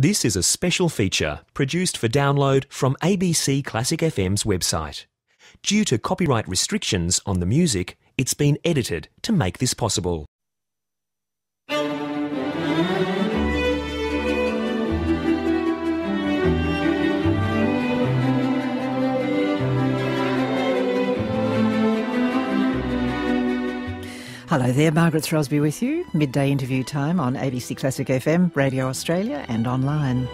This is a special feature produced for download from ABC Classic FM's website. Due to copyright restrictions on the music, it's been edited to make this possible. Hello there, Margaret Throsby with you. Midday interview time on ABC Classic FM, Radio Australia and online.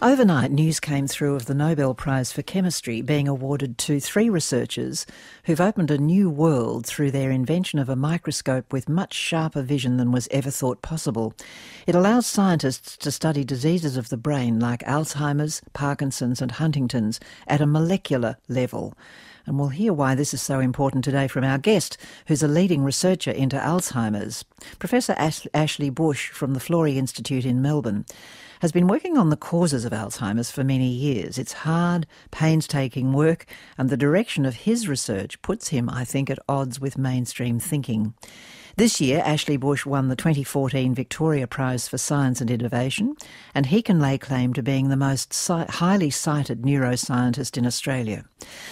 Overnight, news came through of the Nobel Prize for Chemistry being awarded to three researchers who've opened a new world through their invention of a microscope with much sharper vision than was ever thought possible. It allows scientists to study diseases of the brain like Alzheimer's, Parkinson's and Huntington's at a molecular level. And we'll hear why this is so important today from our guest, who's a leading researcher into Alzheimer's. Professor Ashley Bush from the Florey Institute in Melbourne has been working on the causes of Alzheimer's for many years. It's hard, painstaking work, and the direction of his research puts him, I think, at odds with mainstream thinking. This year, Ashley Bush won the 2014 Victoria Prize for Science and Innovation, and he can lay claim to being the most highly cited neuroscientist in Australia.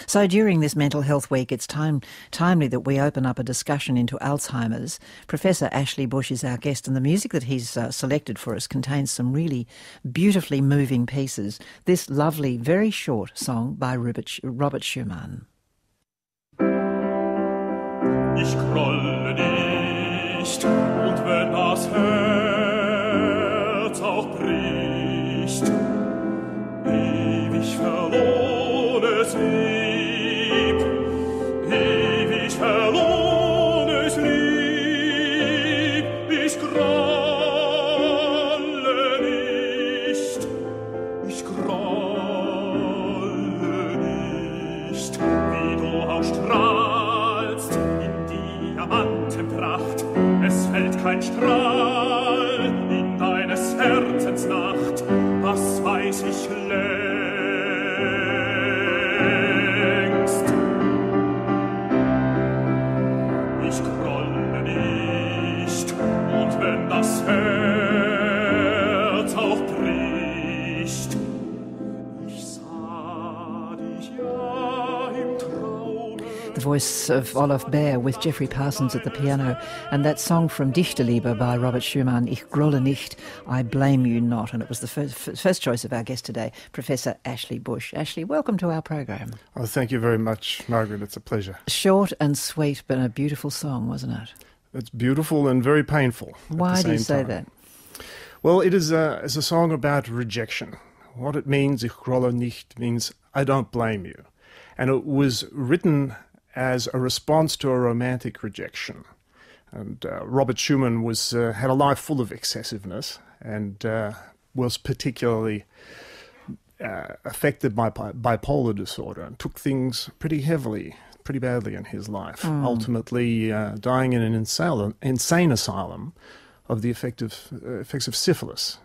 So during this Mental Health Week, it's timely that we open up a discussion into Alzheimer's. Professor Ashley Bush is our guest, and the music that he's selected for us contains some really beautifully moving pieces. This lovely, very short song by Robert Schumann. Ich grolle nicht. Und wenn das Herz auch bricht, ewig verlorenes Lieb, ewig verlorenes Lieb, ich grolle nicht, ich grolle nicht, wie du auch strahlst in Diamantenpracht. Es fällt kein Strahl in deines Herzens Nacht, was weiß ich längst. Ich grolle nicht, und wenn das Herz auch bricht, ich sah dich ja im Traume. The voice of Olaf Baer with Jeffrey Parsons at the piano, and that song from Dichterliebe by Robert Schumann, Ich grolle nicht, I blame you not, and it was the first choice of our guest today, Professor Ashley Bush. Ashley, welcome to our program. Oh, thank you very much, Margaret. It's a pleasure. Short and sweet, but a beautiful song, wasn't it? It's beautiful and very painful. Why do you say that? Well, it is a song about rejection. What it means, Ich grolle nicht, means I don't blame you, and it was written as a response to a romantic rejection. And Robert Schumann was had a life full of excessiveness and was particularly affected by bipolar disorder and took things pretty heavily, pretty badly in his life, ultimately dying in an insane asylum of the effects of syphilis,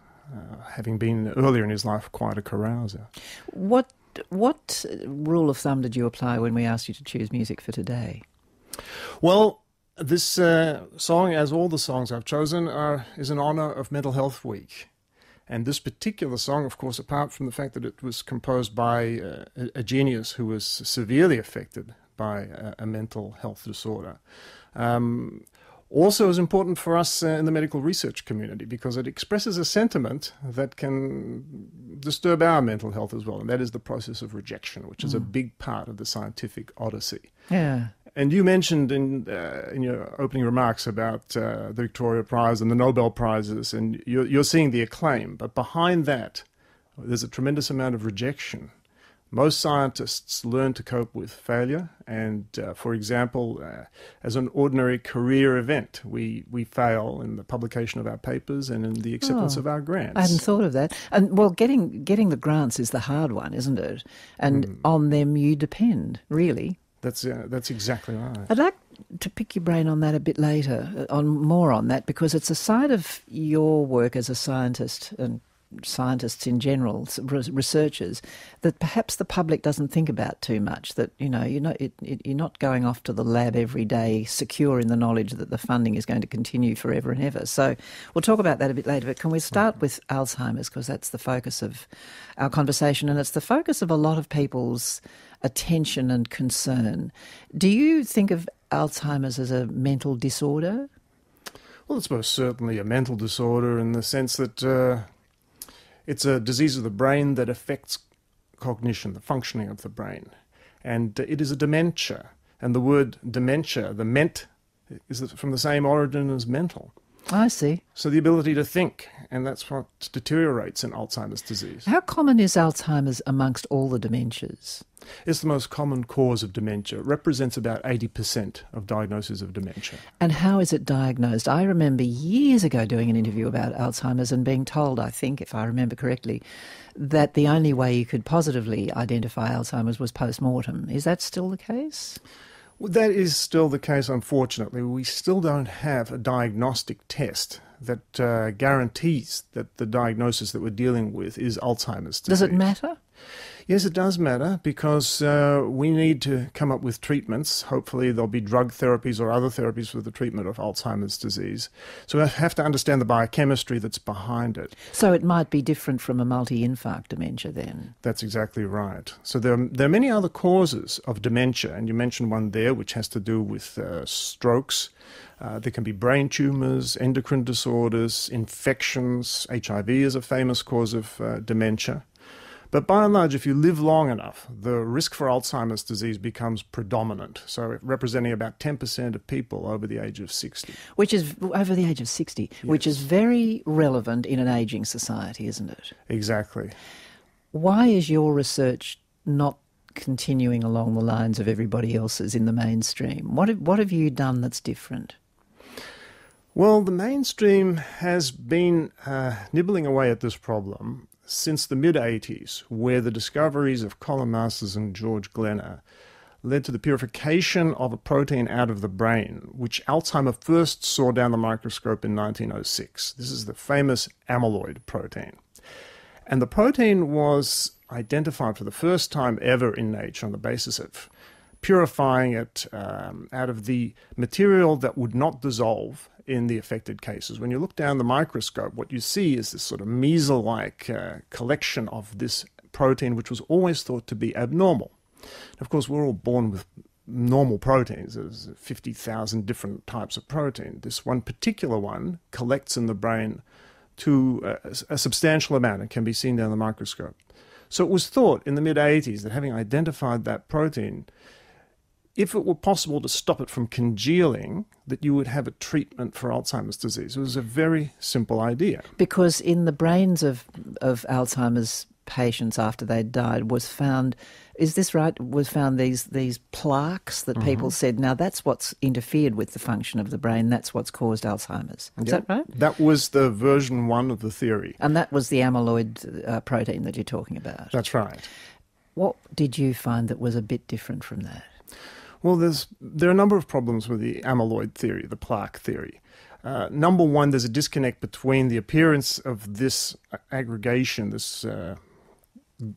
having been earlier in his life quite a carouser. What rule of thumb did you apply when we asked you to choose music for today? Well, this song, as all the songs I've chosen, is in honour of Mental Health Week. And this particular song, of course, apart from the fact that it was composed by a genius who was severely affected by a mental health disorder, also is important for us in the medical research community, because it expresses a sentiment that can disturb our mental health as well, and that is the process of rejection, which is a big part of the scientific odyssey. Yeah. And you mentioned in your opening remarks about the Victoria Prize and the Nobel Prizes, and you're seeing the acclaim. But behind that, there's a tremendous amount of rejection. Most scientists learn to cope with failure. And, for example, as an ordinary career event, we fail in the publication of our papers and in the acceptance of our grants. I hadn't thought of that. And, well, getting the grants is the hard one, isn't it? And on them you depend, really. That's exactly right. I'd like to pick your brain on that a bit later, because it's a side of your work as a scientist and scientists in general, researchers, that perhaps the public doesn't think about too much, that, you know, you're not going off to the lab every day secure in the knowledge that the funding is going to continue forever and ever. So we'll talk about that a bit later, but can we start with Alzheimer's, because that's the focus of our conversation and it's the focus of a lot of people's attention and concern. Do you think of Alzheimer's as a mental disorder? Well, it's most certainly a mental disorder in the sense that it's a disease of the brain that affects cognition, the functioning of the brain. And it is a dementia. And the word dementia, the ment, is from the same origin as mental. I see. So the ability to think, and that's what deteriorates in Alzheimer's disease. How common is Alzheimer's amongst all the dementias? It's the most common cause of dementia. It represents about 80% of diagnoses of dementia. And how is it diagnosed? I remember years ago doing an interview about Alzheimer's and being told, I think, if I remember correctly, that the only way you could positively identify Alzheimer's was post-mortem. Is that still the case? Well, that is still the case, unfortunately. We still don't have a diagnostic test that guarantees that the diagnosis that we're dealing with is Alzheimer's disease. Does it matter? Yes, it does matter, because we need to come up with treatments. Hopefully there'll be drug therapies or other therapies for the treatment of Alzheimer's disease. So we have to understand the biochemistry that's behind it. So it might be different from a multi-infarct dementia then? That's exactly right. So there are many other causes of dementia, and you mentioned one there which has to do with strokes. There can be brain tumours, endocrine disorders, infections. HIV is a famous cause of dementia. But by and large, if you live long enough, the risk for Alzheimer's disease becomes predominant, so representing about 10% of people over the age of 60. Which is, over the age of 60, yes. Which is very relevant in an ageing society, isn't it? Exactly. Why is your research not continuing along the lines of everybody else's in the mainstream? What have you done that's different? Well, the mainstream has been nibbling away at this problem since the mid-'80s, where the discoveries of Colin Masters and George Glenner led to the purification of a protein out of the brain, which Alzheimer first saw down the microscope in 1906. This is the famous amyloid protein. And the protein was identified for the first time ever in nature on the basis of purifying it out of the material that would not dissolve in the affected cases. When you look down the microscope, what you see is this sort of measle-like collection of this protein, which was always thought to be abnormal. And of course, we're all born with normal proteins. There's 50,000 different types of protein. This one particular one collects in the brain to a substantial amount and can be seen down the microscope. So it was thought in the mid-'80s that having identified that protein, if it were possible to stop it from congealing, that you would have a treatment for Alzheimer's disease. It was a very simple idea. Because in the brains of Alzheimer's patients after they died was found, is this right, was found these plaques that people said, now that's what's interfered with the function of the brain, that's what's caused Alzheimer's. Is that right? That was the version one of the theory. And that was the amyloid protein that you're talking about. That's right. What did you find that was a bit different from that? Well, there are a number of problems with the amyloid theory, the plaque theory. Number one, there's a disconnect between the appearance of this aggregation, this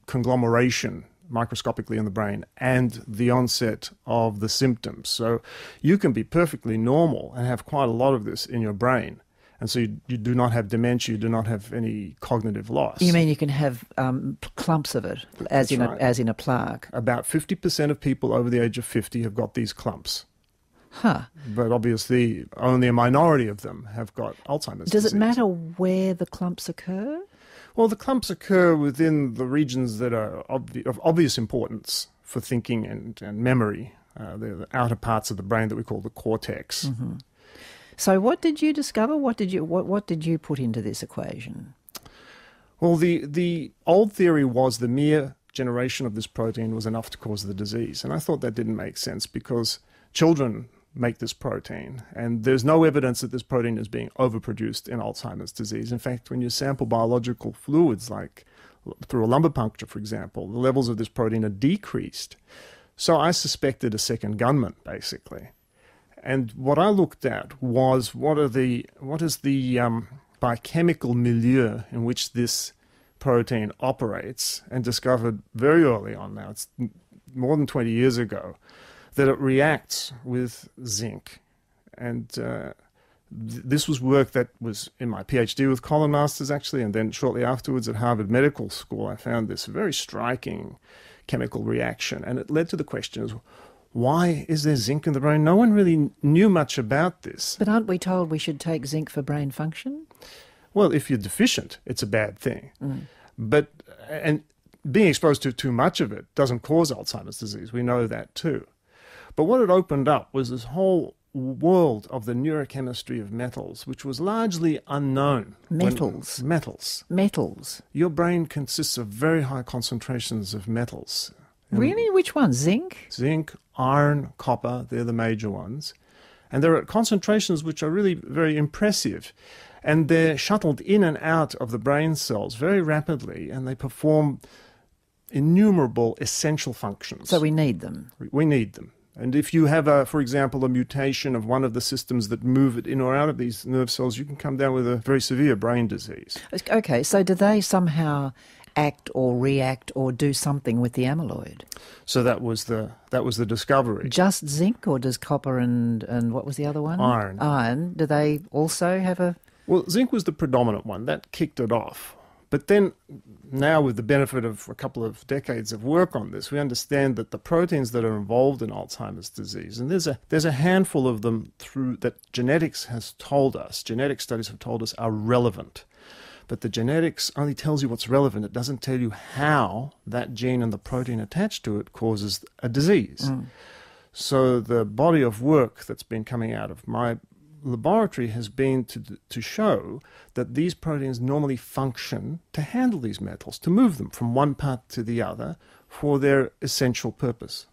conglomeration microscopically in the brain, and the onset of the symptoms. So you can be perfectly normal and have quite a lot of this in your brain. And so you do not have dementia, you do not have any cognitive loss. You mean you can have clumps of it, as in, as in a plaque? About 50% of people over the age of 50 have got these clumps. Huh. But obviously only a minority of them have got Alzheimer's disease. Does it matter where the clumps occur? Well, the clumps occur within the regions that are of obvious importance for thinking and memory. They're the outer parts of the brain that we call the cortex. Mm-hmm. So what did you discover? What did you put into this equation? Well, the old theory was the mere generation of this protein was enough to cause the disease. And I thought that didn't make sense because children make this protein, and there's no evidence that this protein is being overproduced in Alzheimer's disease. In fact, when you sample biological fluids, like through a lumbar puncture, for example, the levels of this protein are decreased. So I suspected a second gunman, basically. And what I looked at was what is the biochemical milieu in which this protein operates, and discovered very early on, now it's more than 20 years ago, that it reacts with zinc. And this was work that was in my PhD with Colin Masters, actually, and then shortly afterwards at Harvard Medical School, I found this very striking chemical reaction. And it led to the question as well, why is there zinc in the brain? No one really knew much about this. But aren't we told we should take zinc for brain function? Well, if you're deficient, it's a bad thing. Mm. But, and being exposed to too much of it doesn't cause Alzheimer's disease. We know that too. But what it opened up was this whole world of the neurochemistry of metals, which was largely unknown. Metals. Metals. Your brain consists of very high concentrations of metals. Really? Which ones? Zinc? Zinc, iron, copper, they're the major ones. And they're at concentrations which are really very impressive. And they're shuttled in and out of the brain cells very rapidly, and they perform innumerable essential functions. So we need them. We need them. And if you have, for example, a mutation of one of the systems that move it in or out of these nerve cells, you can come down with a very severe brain disease. Okay, so do they somehow act or react or do something with the amyloid? So that was the discovery. Just zinc, or does copper and what was the other one? Iron. Iron. Do they also have a... Well, zinc was the predominant one. That kicked it off. But then now, with the benefit of a couple of decades of work on this, we understand that the proteins that are involved in Alzheimer's disease, and there's a handful of them through that genetics has told us, genetic studies have told us, are relevant. But the genetics only tells you what's relevant. It doesn't tell you how that gene and the protein attached to it causes a disease. Mm. So the body of work that's been coming out of my laboratory has been to show that these proteins normally function to handle these metals, to move them from one part to the other for their essential purpose.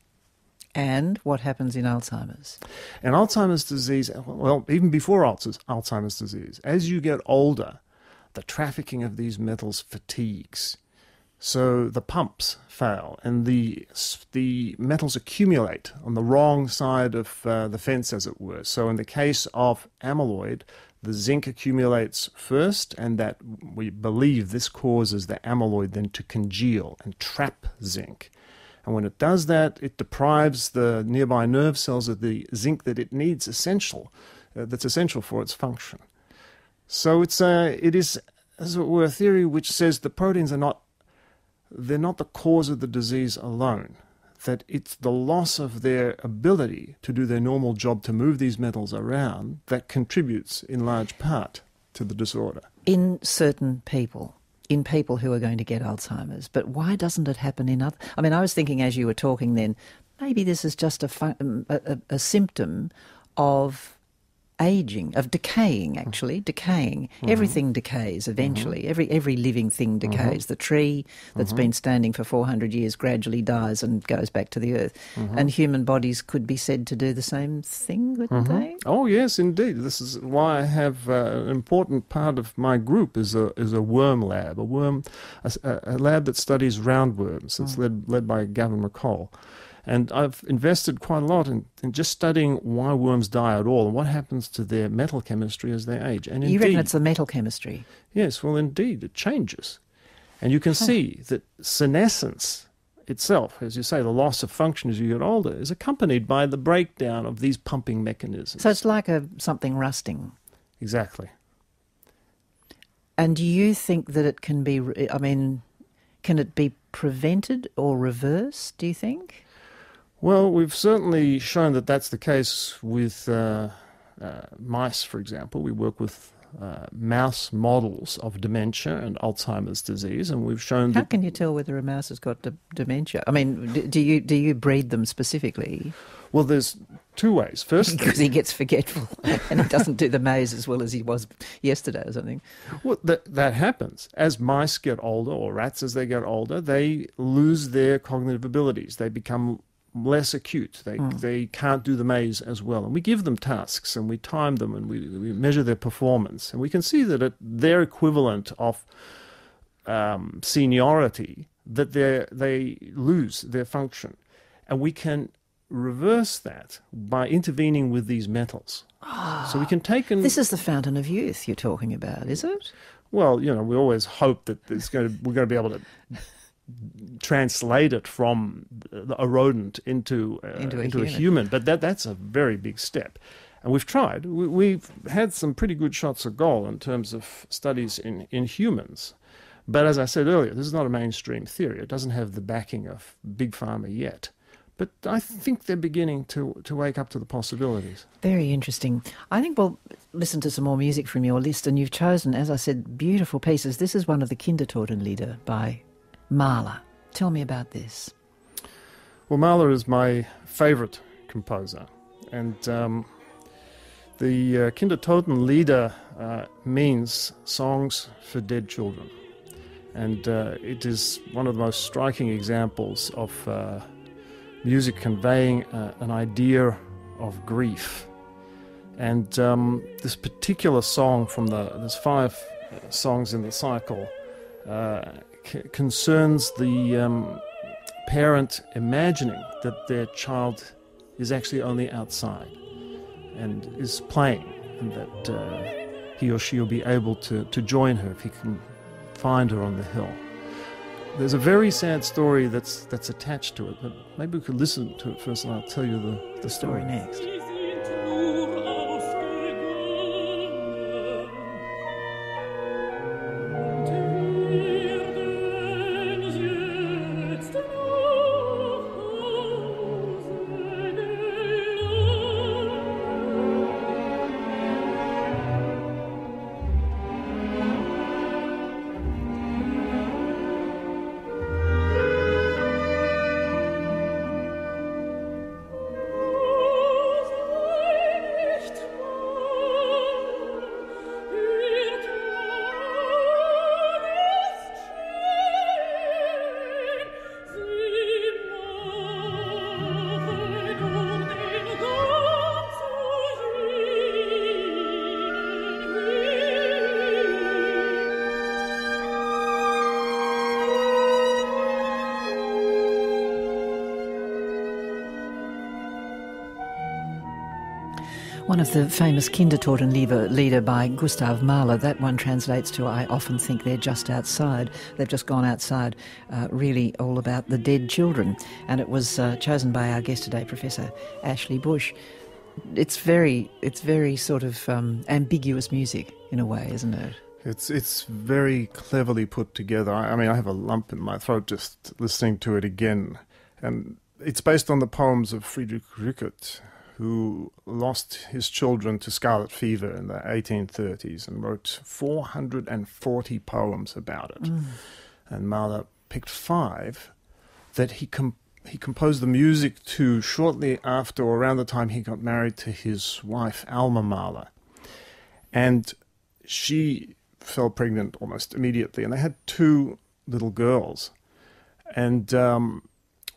And what happens in Alzheimer's? In Alzheimer's disease, well, even before Alzheimer's disease, as you get older, the trafficking of these metals fatigues. So the pumps fail, and the metals accumulate on the wrong side of the fence, as it were. So in the case of amyloid, the zinc accumulates first, and that we believe this causes the amyloid then to congeal and trap zinc. And when it does that, it deprives the nearby nerve cells of the zinc that it needs, that's essential for its function. So it is, as it were, a theory which says the proteins are not, they're not the cause of the disease alone, that it's the loss of their ability to do their normal job to move these metals around that contributes in large part to the disorder. In certain people, in people who are going to get Alzheimer's, but why doesn't it happen in other? I mean, I was thinking as you were talking then, maybe this is just a symptom of aging, of decaying, actually, decaying. Mm-hmm. Everything decays eventually. Mm-hmm. Every living thing decays. Mm-hmm. The tree that's mm-hmm. been standing for 400 years gradually dies and goes back to the earth. Mm-hmm. And human bodies could be said to do the same thing, wouldn't mm-hmm. they? Oh, yes, indeed. This is why I have an important part of my group is a worm lab, a lab that studies roundworms. It's led by Gavin McCall. And I've invested quite a lot in just studying why worms die at all and what happens to their metal chemistry as they age. And you reckon it's the metal chemistry? Yes, well, indeed, it changes. And you can see that senescence itself, as you say, the loss of function as you get older, is accompanied by the breakdown of these pumping mechanisms. So it's like something rusting. Exactly. And do you think that it can be, I mean, can it be prevented or reversed, do you think? Well, we've certainly shown that that's the case with mice, for example. We work with mouse models of dementia and Alzheimer's disease, and we've shown that... How can you tell whether a mouse has got dementia? I mean, do you breed them specifically? Well, there's two ways. First... Because he gets forgetful and he doesn't do the maze as well as he was yesterday or something. Well, that happens. As mice get older, or rats as they get older, they lose their cognitive abilities. They become... less acute. They can't do the maze as well. And we give them tasks and we time them and we measure their performance. And we can see that at their equivalent of seniority, that they lose their function. And we can reverse that by intervening with these metals. Oh, so we can take... This is the fountain of youth you're talking about, is it? Well, you know, we always hope that it's going to, we're going to be able to translate it from a rodent into a human, but that's a very big step. And we've tried. We've had some pretty good shots on goal in terms of studies in humans. But as I said earlier, this is not a mainstream theory. It doesn't have the backing of Big Pharma yet. But I think they're beginning to wake up to the possibilities. Very interesting. I think we'll listen to some more music from your list. And you've chosen, as I said, beautiful pieces. This is one of the Kindertotenlieder by Mahler. Tell me about this. Well, Mahler is my favourite composer. And... the Kindertotenlieder means songs for dead children, and it is one of the most striking examples of music conveying an idea of grief. And this particular song from there's five songs in the cycle concerns the parent imagining that their child is actually only outside and is playing, and that he or she will be able to join her if he can find her on the hill. There's a very sad story that's attached to it, but maybe we could listen to it first and I'll tell you the story next. One of the famous Kindertotenlieder by Gustav Mahler, that one translates to I often think they're just outside, they've just gone outside, really all about the dead children. And it was chosen by our guest today, Professor Ashley Bush. It's very sort of ambiguous music in a way, isn't it? It's very cleverly put together. I mean, I have a lump in my throat just listening to it again. And it's based on the poems of Friedrich Rückert, who lost his children to scarlet fever in the 1830s and wrote 440 poems about it. Mm. And Mahler picked five that he composed the music to shortly after, or around the time he got married to his wife, Alma Mahler. And she fell pregnant almost immediately, and they had two little girls. And...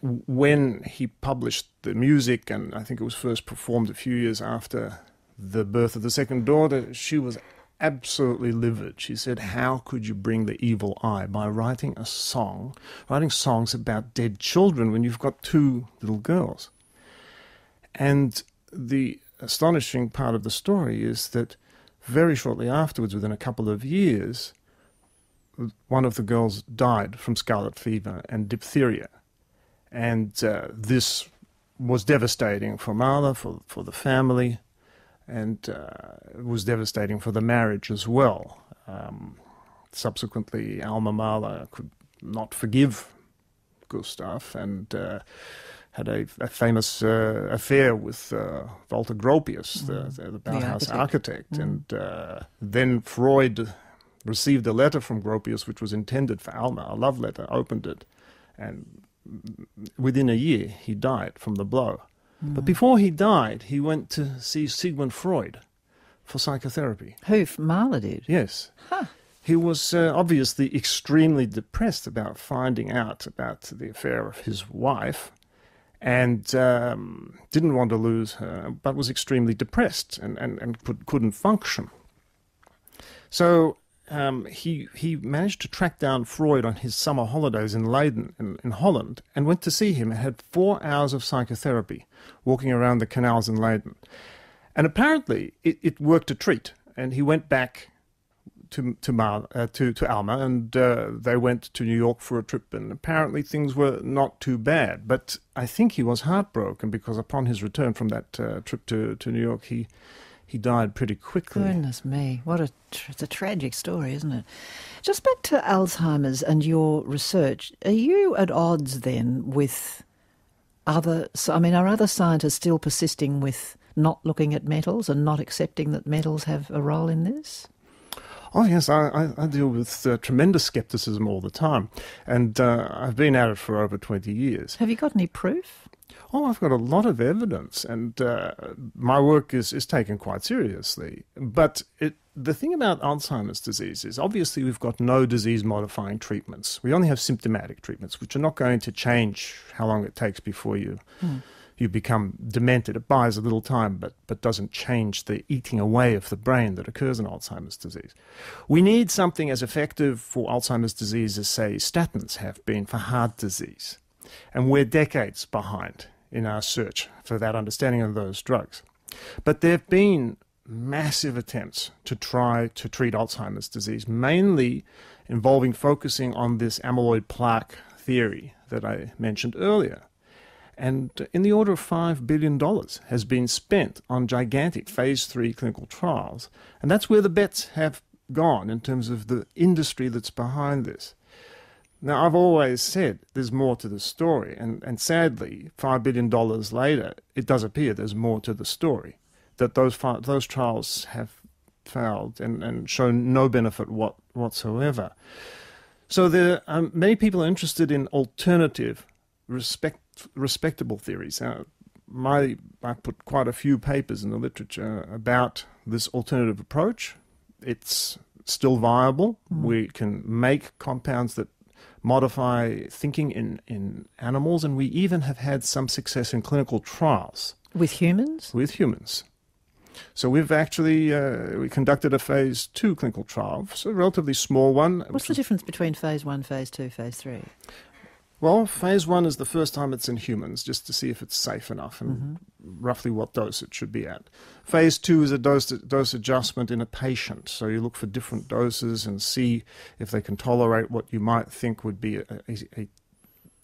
when he published the music, and I think it was first performed a few years after the birth of the second daughter, she was absolutely livid. She said, "How could you bring the evil eye by writing a song, writing songs about dead children when you've got two little girls?" And the astonishing part of the story is that very shortly afterwards, within a couple of years, one of the girls died from scarlet fever and diphtheria. And this was devastating for Mahler, for the family, and it was devastating for the marriage as well. Subsequently, Alma Mahler could not forgive Gustav and had a famous affair with Walter Gropius, the Bauhaus architect. Mm. And then Freud received a letter from Gropius, which was intended for Alma, a love letter, opened it, and within a year, he died from the blow. Mm. But before he died, he went to see Sigmund Freud for psychotherapy. Who Mahler did? Yes. Huh. He was obviously extremely depressed about finding out about the affair of his wife, and didn't want to lose her, but was extremely depressed and couldn't function. So he managed to track down Freud on his summer holidays in Leiden in Holland, and went to see him and had 4 hours of psychotherapy walking around the canals in Leiden. And apparently it worked a treat, and he went back to Alma, and they went to New York for a trip, and apparently things were not too bad. But I think he was heartbroken, because upon his return from that trip to New York, he died pretty quickly. Goodness me, what it's a tragic story, isn't it? Just back to Alzheimer's and your research, are you at odds then with other, I mean, are other scientists still persisting with not looking at metals and not accepting that metals have a role in this? Oh, yes, I deal with tremendous scepticism all the time, and I've been at it for over 20 years. Have you got any proof? Oh, I've got a lot of evidence, and my work is taken quite seriously. But the thing about Alzheimer's disease is obviously we've got no disease-modifying treatments. We only have symptomatic treatments, which are not going to change how long it takes before you... you become demented. It buys a little time, but doesn't change the eating away of the brain that occurs in Alzheimer's disease. We need something as effective for Alzheimer's disease as, say, statins have been for heart disease. And we're decades behind in our search for that understanding of those drugs. But there have been massive attempts to try to treat Alzheimer's disease, mainly involving focusing on this amyloid plaque theory that I mentioned earlier. And in the order of $5 billion has been spent on gigantic phase 3 clinical trials. And that's where the bets have gone in terms of the industry that's behind this. Now, I've always said there's more to the story. And sadly, $5 billion later, it does appear there's more to the story, that those trials have failed and shown no benefit whatsoever. So there are many people interested in alternative respectable theories. I put quite a few papers in the literature about this alternative approach. It's still viable. We can make compounds that modify thinking in animals, and we even have had some success in clinical trials. With humans? With humans. So we've actually we conducted a phase 2 clinical trial, so a relatively small one. What's the difference between phase 1, phase 2, phase 3? Well, phase 1 is the first time it's in humans, just to see if it's safe enough and roughly what dose it should be at. Phase 2 is a dose adjustment in a patient. So you look for different doses and see if they can tolerate what you might think would be a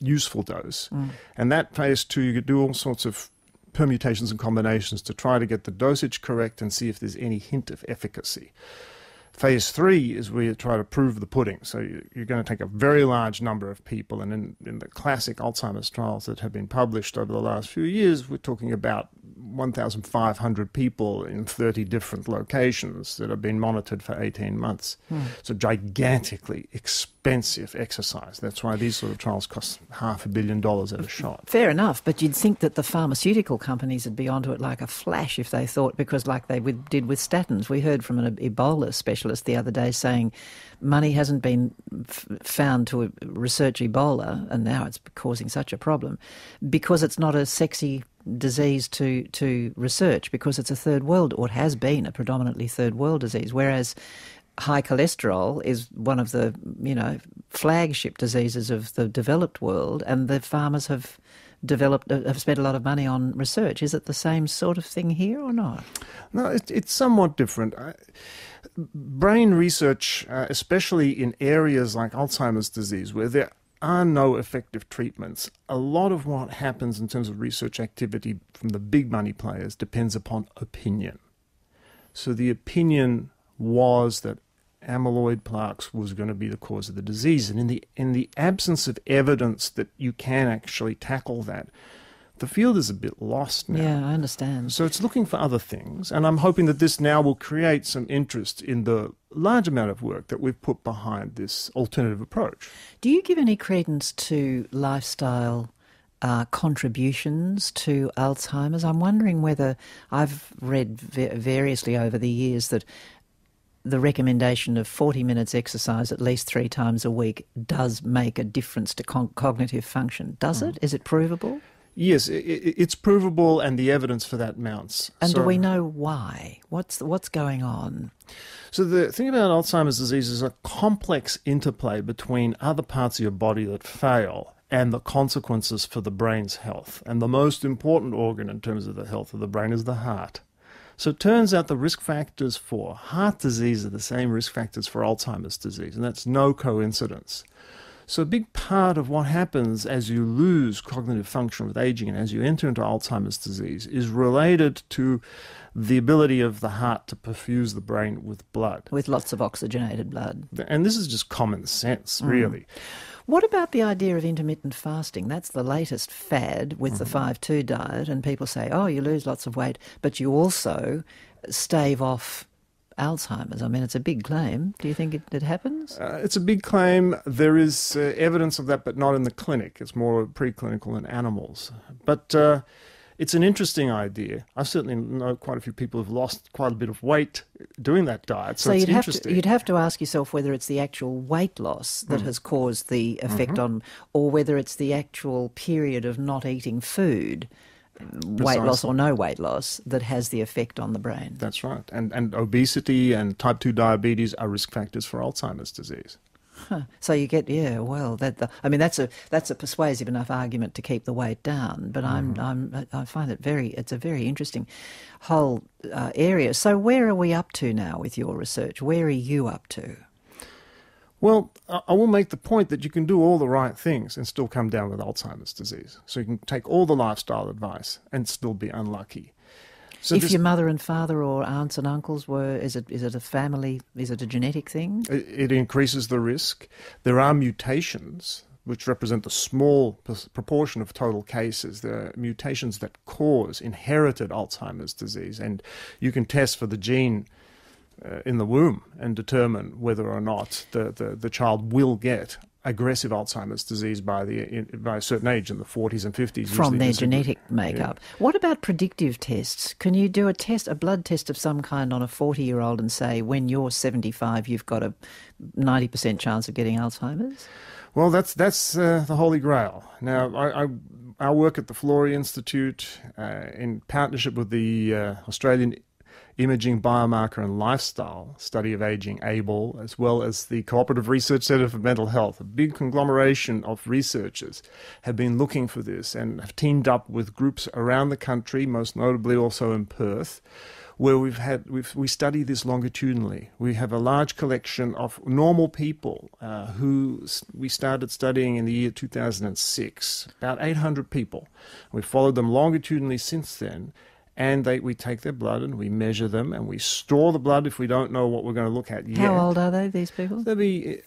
useful dose. And that phase 2, you could do all sorts of permutations and combinations to try to get the dosage correct and see if there's any hint of efficacy. Phase 3 is where you try to prove the pudding. So you're going to take a very large number of people. And in the classic Alzheimer's trials that have been published over the last few years, we're talking about 1,500 people in 30 different locations that have been monitored for 18 months. It's a gigantically expensive exercise. That's why these sort of trials cost $500 million at a shot. Fair enough, but you'd think that the pharmaceutical companies would be onto it like a flash if they thought, because like they did with statins. We heard from an Ebola specialist the other day saying money hasn't been found to research Ebola, and now it's causing such a problem because it's not a sexy disease to research, because it's a third world, or it has been a predominantly third world disease, whereas high cholesterol is one of the, you know, flagship diseases of the developed world, and the farmers have spent a lot of money on research. Is it the same sort of thing here or not? No, it's somewhat different. Brain research, especially in areas like Alzheimer's disease, where there are no effective treatments, a lot of what happens in terms of research activity from the big money players depends upon opinion. So the opinion was that amyloid plaques was going to be the cause of the disease. And in the absence of evidence that you can actually tackle that, the field is a bit lost now. Yeah, I understand. So it's looking for other things. And I'm hoping that this now will create some interest in the large amount of work that we've put behind this alternative approach. Do you give any credence to lifestyle contributions to Alzheimer's? I'm wondering whether, I've read variously over the years that the recommendation of 40 minutes exercise at least 3 times a week does make a difference to cognitive function. Does it? Is it provable? Yes, it's provable, and the evidence for that mounts. And so, do we know why? What's going on? So the thing about Alzheimer's disease is a complex interplay between other parts of your body that fail and the consequences for the brain's health. And the most important organ in terms of the health of the brain is the heart. So it turns out the risk factors for heart disease are the same risk factors for Alzheimer's disease, and that's no coincidence. So a big part of what happens as you lose cognitive function with aging and as you enter into Alzheimer's disease is related to the ability of the heart to perfuse the brain with blood. With lots of oxygenated blood. And this is just common sense, really. Mm. What about the idea of intermittent fasting? That's the latest fad with the 5-2 diet, and people say, oh, you lose lots of weight, but you also stave off Alzheimer's. I mean, it's a big claim. Do you think it happens? It's a big claim. There is evidence of that, but not in the clinic. It's more preclinical in animals. But it's an interesting idea. I certainly know quite a few people who've lost quite a bit of weight doing that diet, so it's interesting. You'd have to ask yourself whether it's the actual weight loss that has caused the effect on, or whether it's the actual period of not eating food. Precisely. Weight loss or no weight loss that has the effect on the brain. That's right. And obesity and type 2 diabetes are risk factors for Alzheimer's disease. Huh. So you get, yeah, well, that's a persuasive enough argument to keep the weight down, but I find it a very interesting whole area. So where are we up to now with your research? Where are you up to? Well, I will make the point that you can do all the right things and still come down with Alzheimer's disease. So you can take all the lifestyle advice and still be unlucky. So if your mother and father or aunts and uncles were, is it a family, is it a genetic thing? It increases the risk. There are mutations which represent the small proportion of total cases. There are mutations that cause inherited Alzheimer's disease, and you can test for the gene in the womb and determine whether or not the child will get aggressive Alzheimer's disease by a certain age, in the 40s and 50s. From their genetic makeup. Yeah. What about predictive tests? Can you do a blood test of some kind on a 40-year-old and say, when you're 75, you've got a 90% chance of getting Alzheimer's? Well, that's the holy grail. Now, I work at the Florey Institute in partnership with the Australian Imaging, Biomarker and Lifestyle Study of Aging, ABLE, as well as the Cooperative Research Centre for Mental Health. A big conglomeration of researchers have been looking for this and have teamed up with groups around the country, most notably also in Perth, where we study this longitudinally. We have a large collection of normal people who we started studying in the year 2006, about 800 people. We followed them longitudinally since then. And we take their blood and we measure them and we store the blood if we don't know what we're going to look at yet. How old are they, these people? They'll be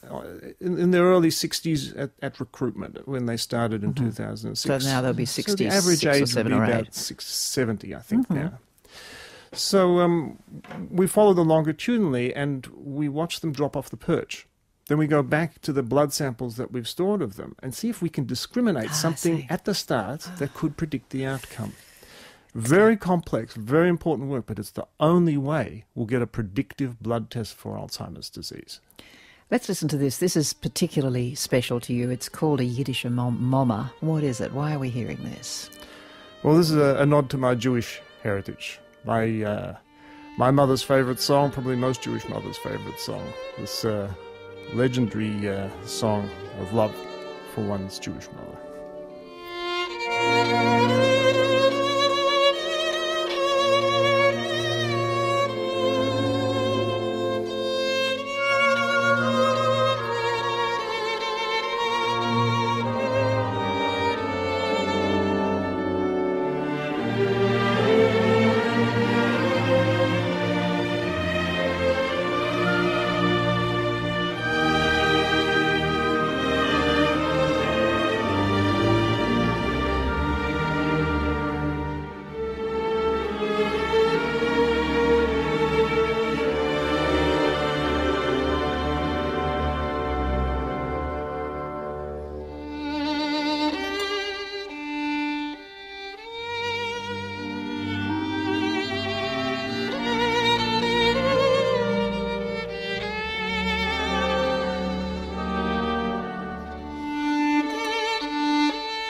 in their early 60s at recruitment when they started in 2006. So now they'll be 60, so the average age or 7 or 8. About 70, I think, now. So we follow them longitudinally and we watch them drop off the perch. Then we go back to the blood samples that we've stored of them and see if we can discriminate something at the start that could predict the outcome. Very complex, very important work, but it's the only way we'll get a predictive blood test for Alzheimer's disease. Let's listen to this. This is particularly special to you. It's called a Yiddische Mama. What is it? Why are we hearing this? Well, this is a nod to my Jewish heritage. My mother's favourite song, probably most Jewish mothers' favourite song, this legendary song of love for one's Jewish mother.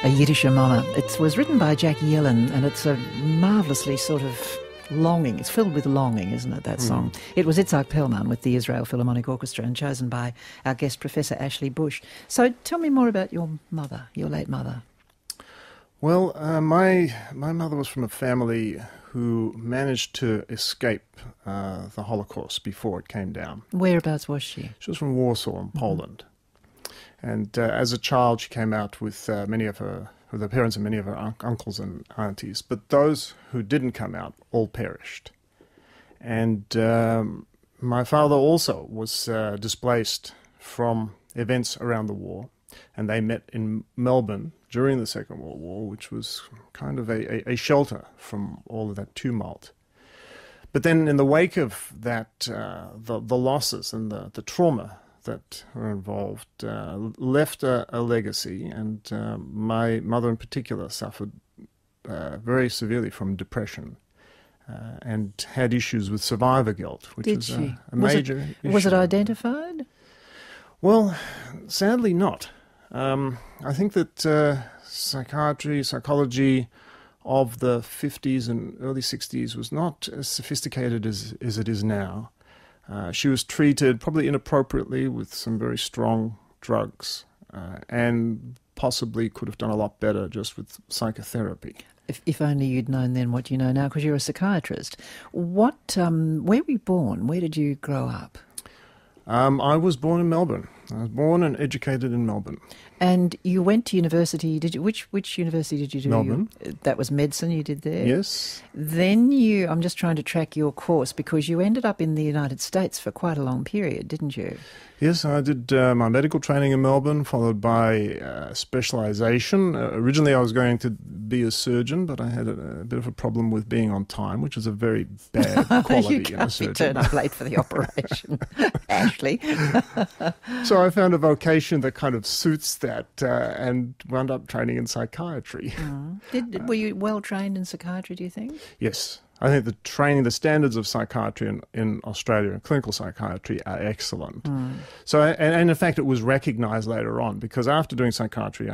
A Yiddisher Mama. It was written by Jack Yellen, and it's a marvellously sort of longing. It's filled with longing, isn't it, that song? It was Itzhak Perlman with the Israel Philharmonic Orchestra and chosen by our guest Professor Ashley Bush. So tell me more about your mother, your late mother. Well, my mother was from a family who managed to escape the Holocaust before it came down. Whereabouts was she? She was from Warsaw in Poland. And as a child, she came out with her parents and many of her uncles and aunties. But those who didn't come out all perished. And my father also was displaced from events around the war. And they met in Melbourne during the Second World War, which was kind of a shelter from all of that tumult. But then in the wake of that, the losses and the trauma that were involved left a legacy, and my mother in particular suffered very severely from depression and had issues with survivor guilt, which is a major issue. Was it identified? Well, sadly not. I think that psychology of the 50s and early 60s was not as sophisticated as it is now. She was treated probably inappropriately with some very strong drugs and possibly could have done a lot better just with psychotherapy. If only you'd known then what you know now, because you're a psychiatrist. Where were you born? Where did you grow up? I was born in Melbourne. I was born and educated in Melbourne. And you went to university. Did you? Which university did you do? Melbourne. That was medicine you did there? Yes. Then you, I'm just trying to track your course, because you ended up in the United States for quite a long period, didn't you? Yes, I did my medical training in Melbourne, followed by specialisation. Originally I was going to be a surgeon, but I had a bit of a problem with being on time, which is a very bad quality in a surgeon. You can't turn up late for the operation, Ashley. So I found a vocation that kind of suits that and wound up training in psychiatry. Were you well trained in psychiatry, do you think? Yes. I think the standards of psychiatry in Australia and clinical psychiatry are excellent. So, and in fact, it was recognised later on, because after doing psychiatry,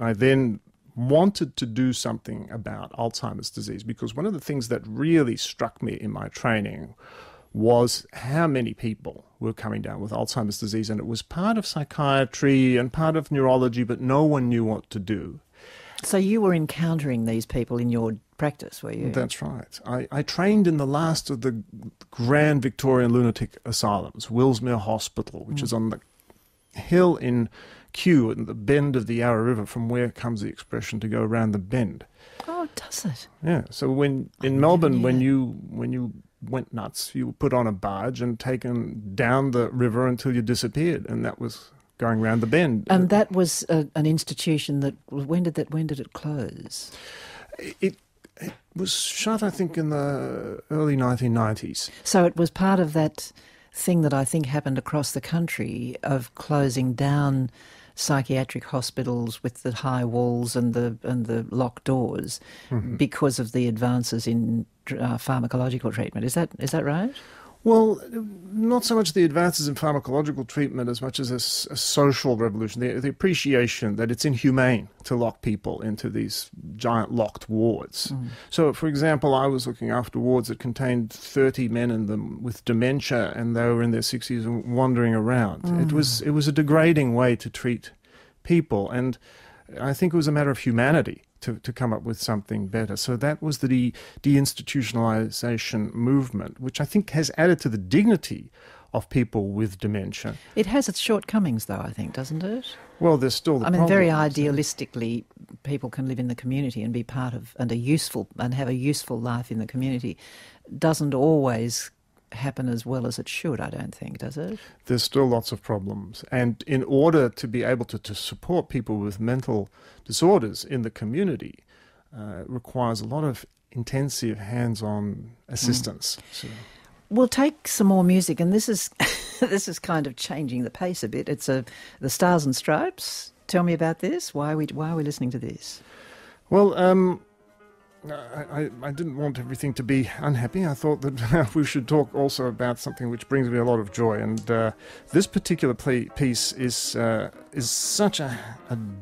I then wanted to do something about Alzheimer's disease, because one of the things that really struck me in my training was how many people were coming down with Alzheimer's disease, and it was part of psychiatry and part of neurology, but no one knew what to do. So you were encountering these people in your practice, were you? That's right. I trained in the last of the grand Victorian lunatic asylums, Willesmere Hospital, which is on the hill in Kew, in the bend of the Yarra River, from where comes the expression to go round the bend. Oh, does it? Yeah. So when in Melbourne, when you went nuts, you were put on a barge and taken down the river until you disappeared, and that was going round the bend. And that was an institution that when did it close? It was shut, I think, in the early 1990s. So it was part of that thing that I think happened across the country of closing down psychiatric hospitals with the high walls and the locked doors because of the advances in pharmacological treatment. Is that right? Well, not so much the advances in pharmacological treatment as much as a social revolution, the appreciation that it's inhumane to lock people into these giant locked wards. So, for example, I was looking after wards that contained 30 men in them with dementia, and they were in their 60s and wandering around. It was a degrading way to treat people, and I think it was a matter of humanity to come up with something better. So that was the deinstitutionalization movement, which I think has added to the dignity of people with dementia. It has its shortcomings, though, I think, doesn't it? Well, there's still the problem. I mean, very idealistically, people can live in the community and be part of and have a useful life in the community. Doesn't always happen as well as it should, I don't think, does it? There's still lots of problems, and in order to be able to support people with mental disorders in the community requires a lot of intensive hands-on assistance. So we'll take some more music, and this is this is kind of changing the pace a bit. It's the Stars and Stripes. Tell me about this. Why are we listening to this? Well, I didn't want everything to be unhappy. I thought that we should talk also about something which brings me a lot of joy. And this particular piece is such a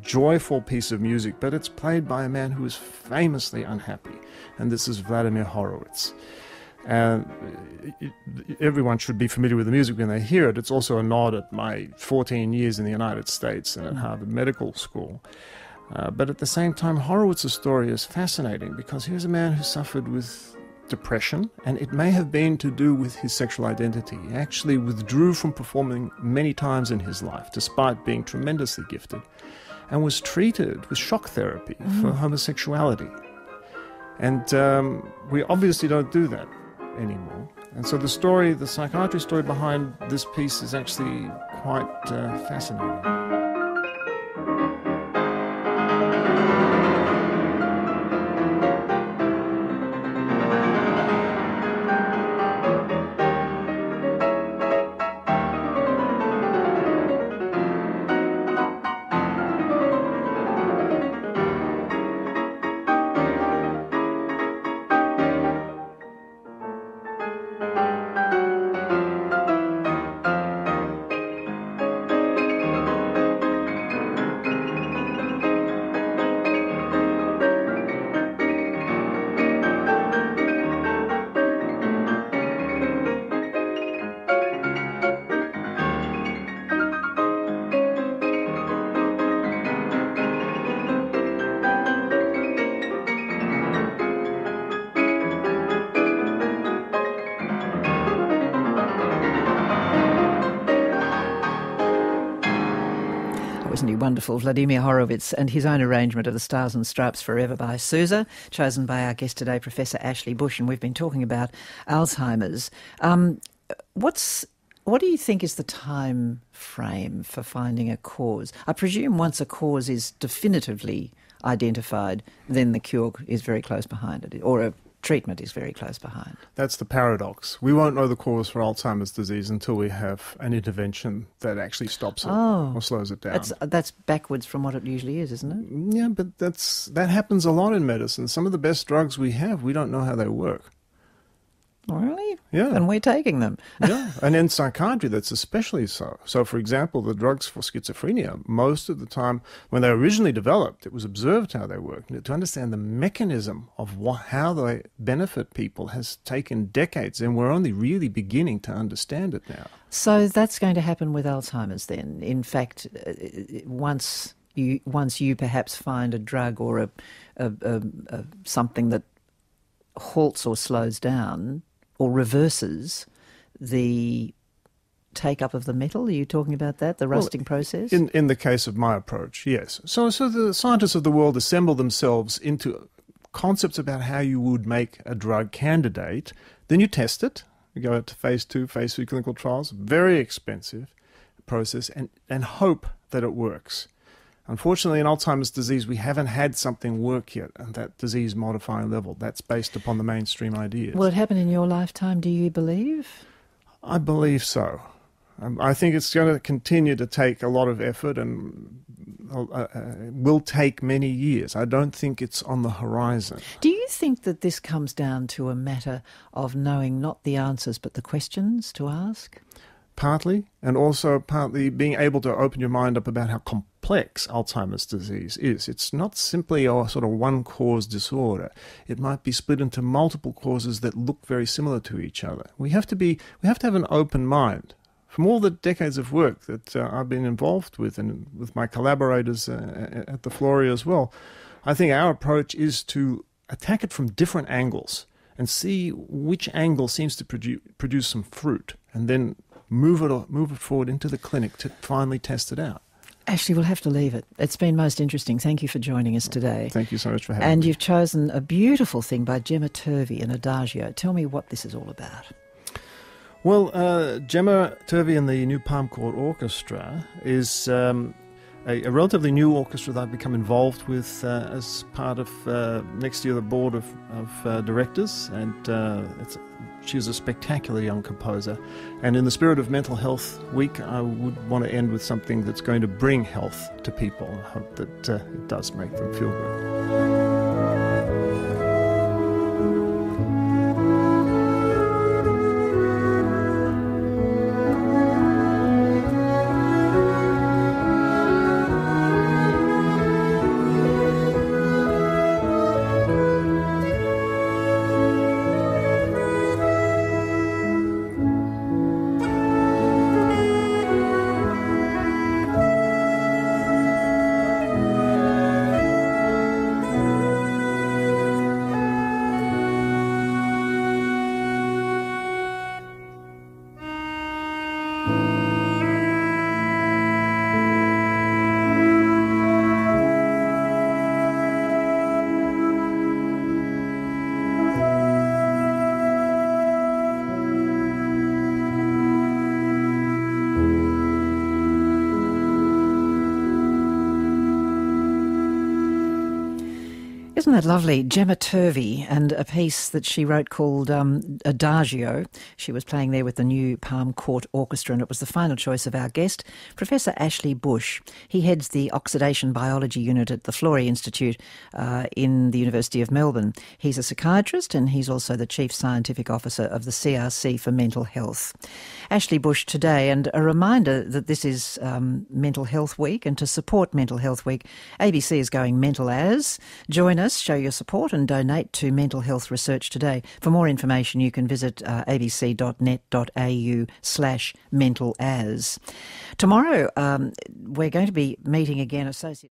joyful piece of music, but it's played by a man who is famously unhappy. And this is Vladimir Horowitz. Everyone should be familiar with the music when they hear it. It's also a nod at my 14 years in the United States and at Harvard Medical School. But at the same time, Horowitz's story is fascinating because here's a man who suffered with depression, and it may have been to do with his sexual identity. He actually withdrew from performing many times in his life, despite being tremendously gifted, and was treated with shock therapy for homosexuality. And we obviously don't do that anymore. And so the story, the psychiatry story behind this piece is actually quite fascinating. Wonderful Vladimir Horowitz and his own arrangement of the Stars and Stripes Forever by Sousa, chosen by our guest today, Professor Ashley Bush, and we've been talking about Alzheimer's. What do you think is the time frame for finding a cause? I presume once a cause is definitively identified, then the cure is very close behind it, or a treatment is very close behind. That's the paradox. We won't know the cause for Alzheimer's disease until we have an intervention that actually stops it or slows it down. That's backwards from what it usually is, isn't it? Yeah, but that happens a lot in medicine. Some of the best drugs we have, we don't know how they work. Really? Yeah. And we're taking them. Yeah. And in psychiatry, that's especially so. So, for example, the drugs for schizophrenia, most of the time when they originally developed, it was observed how they worked. And to understand the mechanism of how they benefit people has taken decades, and we're only really beginning to understand it now. So that's going to happen with Alzheimer's then. In fact, once you perhaps find a drug or a something that halts or slows down or reverses the take-up of the metal? Are you talking about that, the rusting process? In the case of my approach, yes. So the scientists of the world assemble themselves into concepts about how you would make a drug candidate. Then you test it. You go out to phase 2, phase 3 clinical trials, very expensive process, and hope that it works. Unfortunately, in Alzheimer's disease, we haven't had something work yet at that disease-modifying level. That's based upon the mainstream ideas. Will it happen in your lifetime, do you believe? I believe so. I think it's going to continue to take a lot of effort and will take many years. I don't think it's on the horizon. Do you think that this comes down to a matter of knowing not the answers but the questions to ask? Partly, and also partly being able to open your mind up about how complex Alzheimer's disease is. It's not simply a sort of one-cause disorder. It might be split into multiple causes that look very similar to each other. We have to have an open mind. From all the decades of work that I've been involved with, and with my collaborators at the Florey as well, I think our approach is to attack it from different angles and see which angle seems to produce some fruit, and then move it forward into the clinic to finally test it out. Ashley, we'll have to leave it. It's been most interesting. Thank you for joining us today. Thank you so much for having me. And you've chosen a beautiful thing by Gemma Turvey, an adagio. Tell me what this is all about. Well, Gemma Turvey and the New Palm Court Orchestra is a relatively new orchestra that I've become involved with as part of next year the board of directors, and she's a spectacular young composer. And in the spirit of Mental Health Week, I would want to end with something that's going to bring health to people. I hope that it does make them feel good. Isn't that lovely? Gemma Turvey and a piece that she wrote called Adagio. She was playing there with the New Palm Court Orchestra, and it was the final choice of our guest, Professor Ashley Bush. He heads the Oxidation Biology Unit at the Florey Institute in the University of Melbourne. He's a psychiatrist and he's also the Chief Scientific Officer of the CRC for Mental Health. Ashley Bush today, and a reminder that this is Mental Health Week, and to support Mental Health Week, ABC is going mental as. Join us, show your support and donate to mental health research today. For more information, you can visit abc.net.au/mentalas. Tomorrow, we're going to be meeting again.